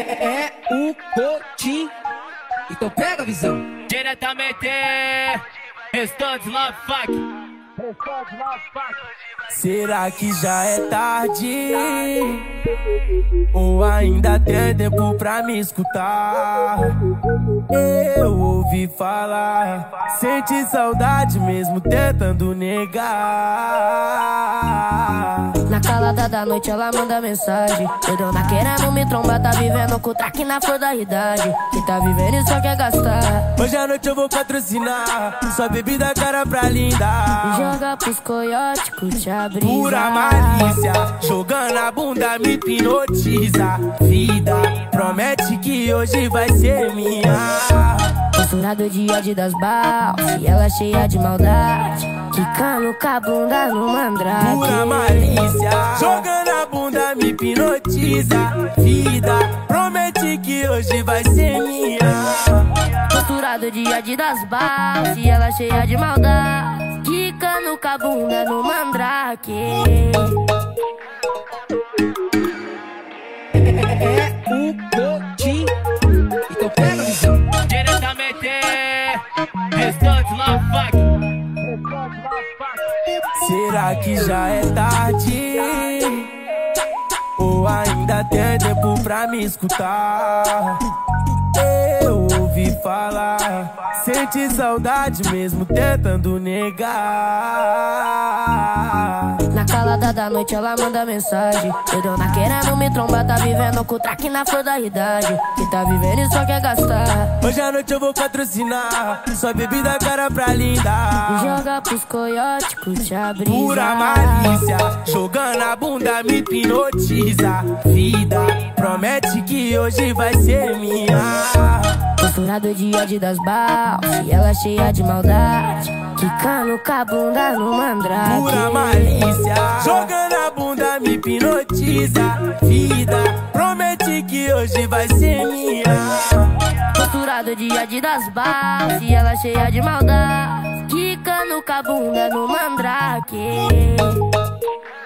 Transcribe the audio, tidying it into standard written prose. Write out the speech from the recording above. é o Kotim. Então pega a visão. Diretamente, estou de Love Funk. Será que já é tarde? Ou ainda tem tempo pra me escutar? Eu ouvi falar, senti saudade mesmo tentando negar. Na calada da noite ela manda mensagem: doidona querendo me trombar, tá vivendo com o traque na flor da idade. Quem tá vivendo e só quer gastar. Hoje à noite eu vou patrocinar sua bebida cara pra linda. Joga pros coióticos te abrir. Pura malícia, jogando a bunda me hipnotiza. Vida, promete que hoje vai ser minha. Posturado de ódio das balas e ela cheia de maldade, quicando com a bunda no mandrake. Pura malícia, jogando a bunda me hipnotiza. Vida, promete que hoje vai ser minha. Posturado de ódio das balas e ela cheia de maldade, quicando com a bunda no mandrake. É o Kotim. Então pega a visão. Diretamente, restante Love Funk. Será que já é tarde? Ou ainda tem tempo pra me escutar? Eu ouvi falar, senti saudade mesmo tentando negar. Na calada da noite ela manda mensagem: doidona querendo me trombar, tá vivendo com o traque na flor da idade. Quem tá vivendo e só quer gastar. Hoje à noite eu vou patrocinar sua bebida cara pra linda. Joga pros coióticos te abrir. Pura malícia, jogando a bunda me hipnotiza. Vida, promete que hoje vai ser minha. Posturado de ódio das balas e ela cheia de maldade, quicando com a bunda no mandrake. Pura malícia, jogando a bunda me hipnotiza. Vida, promete que hoje vai ser minha. Posturado de ódio das balas e ela cheia de maldade, quicando com a bunda no mandrake.